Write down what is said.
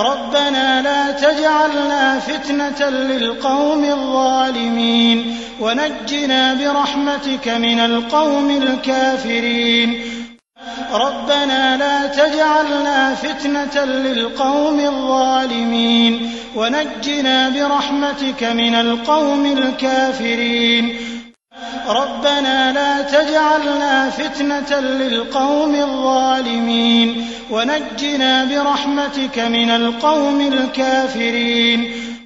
ربنا لا تجعلنا فتنة للقوم الظالمين ونجنا برحمتك من القوم الكافرين ربنا لا تجعلنا فتنة للقوم الظالمين ونجنا برحمتك من القوم الكافرين ربنا لا تجعلنا فتنة للقوم الظالمين ونجنا برحمتك من القوم الكافرين